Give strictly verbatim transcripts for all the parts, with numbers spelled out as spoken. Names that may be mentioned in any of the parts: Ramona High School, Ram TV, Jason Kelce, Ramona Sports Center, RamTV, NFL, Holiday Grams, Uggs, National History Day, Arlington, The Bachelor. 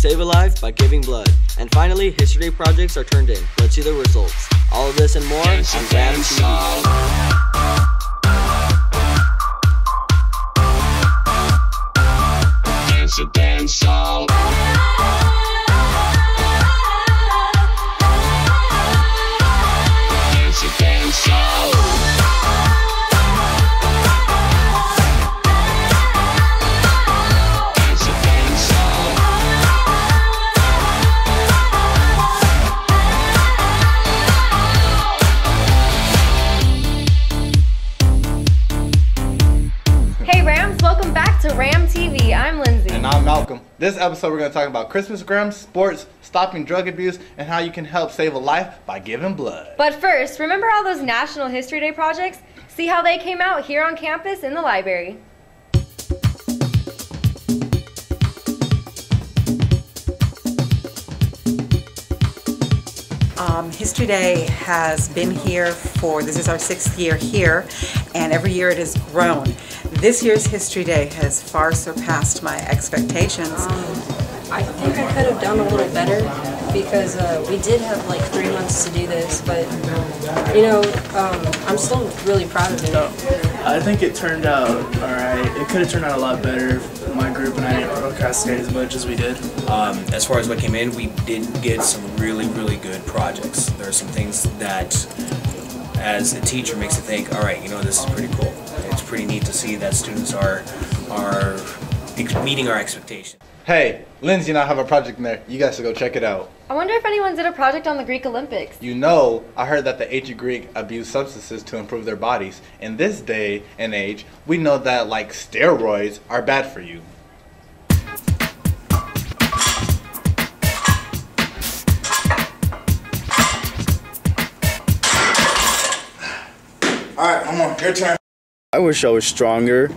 save a life by giving blood. And finally, history projects are turned in. Let's see the results. All of this and more on Ram T V. To Ram T V, I'm Lindsay. And I'm Malcolm. This episode we're going to talk about Christmas grams, sports, stopping drug abuse, and how you can help save a life by giving blood. But first, remember all those National History Day projects? See how they came out here on campus in the library. Um, History Day has been here for, this is our sixth year here, and every year it has grown. This year's History Day has far surpassed my expectations. Um, I think I could have done a little better because uh, we did have like three months to do this, but you know, um, I'm still really proud of it. So, I think it turned out alright. It could have turned out a lot better if my group and I didn't procrastinate as much as we did. Um, as far as what came in, we did get some really, really good projects. There are some things that, as a teacher, makes you think, alright, you know, this is pretty cool. It's pretty neat to see that students are are meeting our expectations. Hey, Lindsay and I have a project in there. You guys should go check it out. I wonder if anyone did a project on the Greek Olympics. You know, I heard that the ancient Greek abused substances to improve their bodies. In this day and age, we know that like steroids are bad for you. All right, come on, your turn. I wish I was stronger.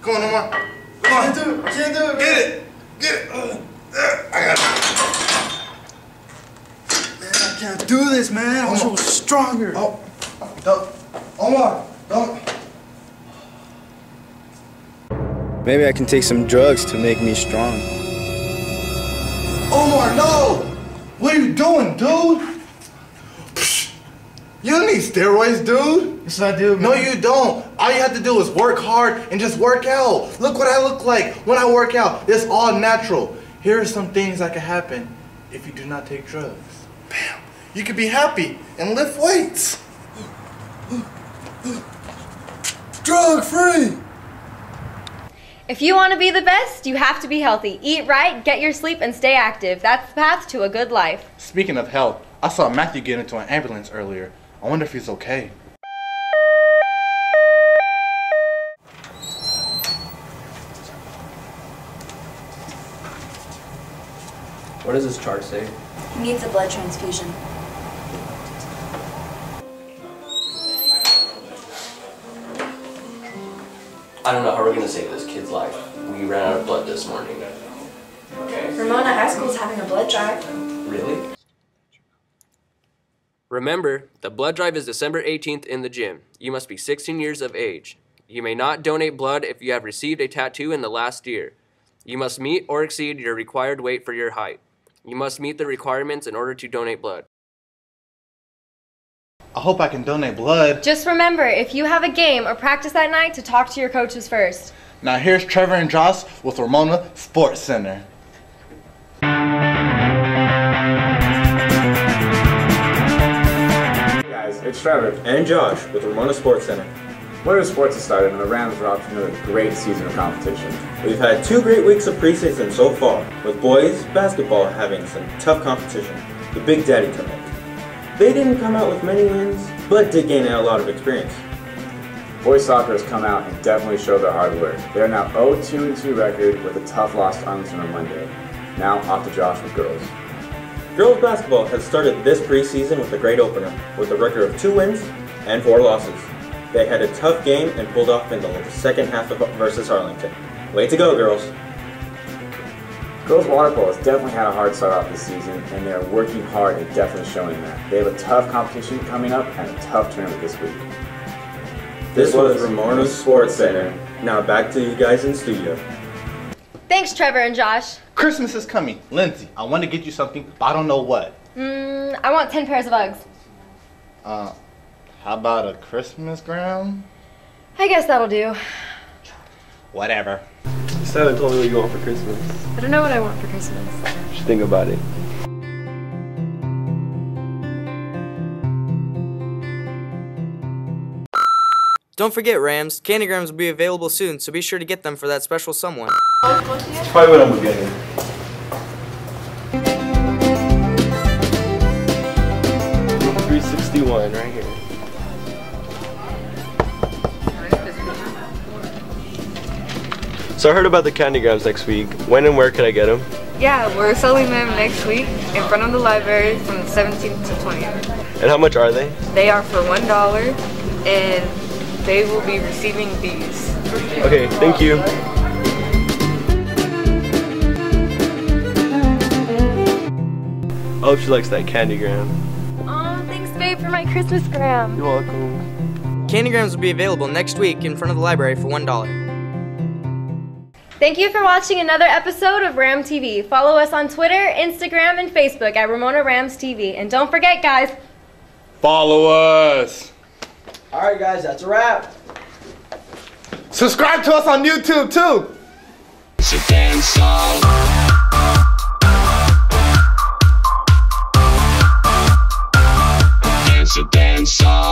Come on, Omar. Come on. Can't do it. Can't do it. Get it. Get it. Uh, uh, I got it. Man, I can't do this, man. Omar. I wish I was stronger. Oh, don't. Omar, don't. Maybe I can take some drugs to make me strong. Omar, no! What are you doing, dude? You don't need steroids, dude. Yes, I do, man. No, you don't. All you have to do is work hard and just work out. Look what I look like when I work out. It's all natural. Here are some things that can happen if you do not take drugs. Bam. You can be happy and lift weights. Drug-free. If you want to be the best, you have to be healthy. Eat right, get your sleep, and stay active. That's the path to a good life. Speaking of health, I saw Matthew get into an ambulance earlier. I wonder if he's okay. What does this chart say? He needs a blood transfusion. I don't know how we're going to save this kid's life. We ran out of blood this morning. Okay. Ramona High School is having a blood drive. Really? Remember, the blood drive is December eighteenth in the gym. You must be sixteen years of age. You may not donate blood if you have received a tattoo in the last year. You must meet or exceed your required weight for your height. You must meet the requirements in order to donate blood. I hope I can donate blood. Just remember, if you have a game or practice that night, to talk to your coaches first. Now here's Trevor and Josh with Ramona Sports Center. Hey guys, it's Trevor and Josh with Ramona Sports Center. Winter sports has started and the Rams are off to another great season of competition. We've had two great weeks of preseason so far, with boys basketball having some tough competition. The Big Daddy tournament. They didn't come out with many wins, but did gain a lot of experience. Boys soccer has come out and definitely showed their hard work. They are now oh and two and two record with a tough loss to Arlington on Monday. Now off to Josh with girls. Girls basketball has started this preseason with a great opener, with a record of two wins and four losses. They had a tough game and pulled off in the second half of versus Arlington. Way to go, girls! Girls water polo has definitely had a hard start off this season, and they are working hard and definitely showing that. They have a tough competition coming up and a tough tournament this week. This was Ramona Sports Center. Now back to you guys in studio. Thanks, Trevor and Josh. Christmas is coming. Lindsay, I want to get you something, but I don't know what. Mmm, I want ten pairs of Uggs. Uh, how about a Christmas ground? I guess that'll do. Whatever. Sarah told me what you want for Christmas. I don't know what I want for Christmas. Just think about it. Don't forget, Rams, candygrams will be available soon, so be sure to get them for that special someone. That's probably what I'm getting. three sixty-one right here. So I heard about the candygrams next week. When and where could I get them? Yeah, we're selling them next week in front of the library from the seventeenth to twentieth. And how much are they? They are for one dollar and they will be receiving these. Okay, thank you. I hope she likes that candygram. Aw, thanks babe for my Christmas gram. You're welcome. Candygrams will be available next week in front of the library for one dollar. Thank you for watching another episode of Ram T V. Follow us on Twitter, Instagram, and Facebook at Ramona Rams T V. And don't forget, guys, follow us. All right, guys, that's a wrap. Subscribe to us on YouTube, too. It's a dance song. It's a dance song.